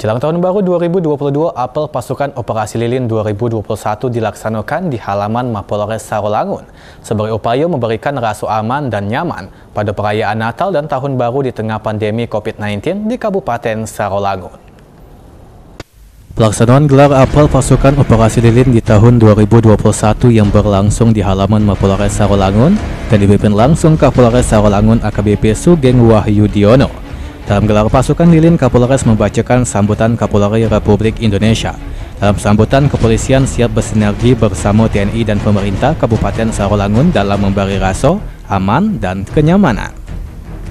Jelang tahun baru 2022, apel pasukan Operasi Lilin 2021 dilaksanakan di halaman Mapolres Sarolangun sebagai upaya memberikan rasa aman dan nyaman pada perayaan Natal dan Tahun Baru di tengah pandemi COVID-19 di Kabupaten Sarolangun. Pelaksanaan gelar apel pasukan Operasi Lilin di tahun 2021 yang berlangsung di halaman Mapolres Sarolangun dan dipimpin langsung Kapolres Sarolangun AKBP Sugeng Wahyudiono. Dalam gelar pasukan Lilin, Kapolres membacakan sambutan Kapolri Republik Indonesia. Dalam sambutan, kepolisian siap bersinergi bersama TNI dan pemerintah Kabupaten Sarolangun dalam memberi rasa aman dan kenyamanan.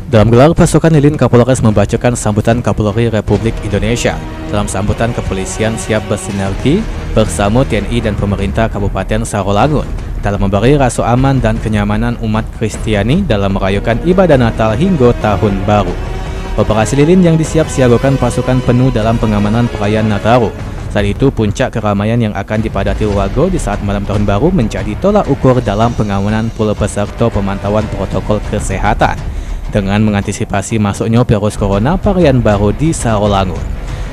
Dalam gelar pasukan Lilin, Kapolres membacakan sambutan Kapolri Republik Indonesia. Dalam sambutan, kepolisian siap bersinergi bersama TNI dan pemerintah Kabupaten Sarolangun dalam memberi rasa aman dan kenyamanan umat Kristiani dalam merayakan ibadah Natal hingga Tahun Baru. Operasi Lilin yang disiap-siagakan pasukan penuh dalam pengamanan perayaan Nataru. Saat itu, puncak keramaian yang akan dipadati warga di saat malam Tahun Baru menjadi tolak ukur dalam pengamanan pula peserta pemantauan protokol kesehatan dengan mengantisipasi masuknya virus corona varian baru di Sarolangun.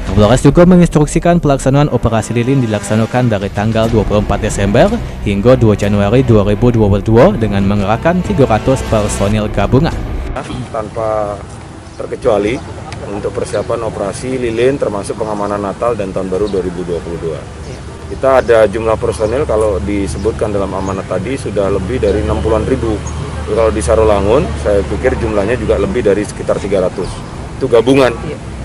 Kapolres juga menginstruksikan pelaksanaan Operasi Lilin dilaksanakan dari tanggal 24 Desember hingga 2 Januari 2022 dengan mengerahkan 300 personil gabungan. Tanpa terkecuali untuk persiapan operasi Lilin termasuk pengamanan Natal dan Tahun Baru 2022. Kita ada jumlah personil kalau disebutkan dalam amanat tadi sudah lebih dari 60-an ribu. Kalau di Sarolangun saya pikir jumlahnya juga lebih dari sekitar 300. Itu gabungan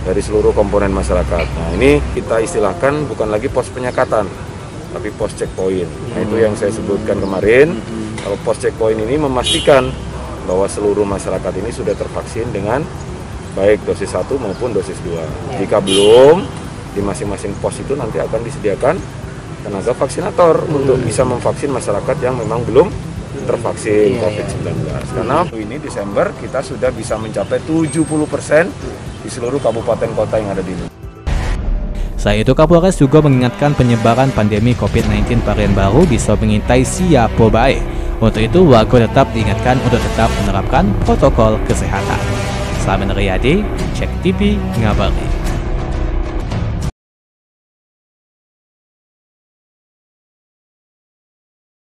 dari seluruh komponen masyarakat. Nah, ini kita istilahkan bukan lagi pos penyekatan tapi pos checkpoint. Nah, itu yang saya sebutkan kemarin. Kalau pos checkpoint ini memastikan bahwa seluruh masyarakat ini sudah tervaksin dengan baik dosis 1 maupun dosis 2. Jika belum, di masing-masing pos itu nanti akan disediakan tenaga vaksinator untuk bisa memvaksin masyarakat yang memang belum tervaksin COVID-19. Karena ini Desember kita sudah bisa mencapai 70% di seluruh kabupaten kota yang ada di Indonesia. Selain itu, Kapolres juga mengingatkan penyebaran pandemi COVID-19 varian baru bisa mengintai siapa baik. Untuk itu, warga tetap diingatkan untuk tetap menerapkan protokol kesehatan. Salam Riyadi, Jek TV, Ngabari.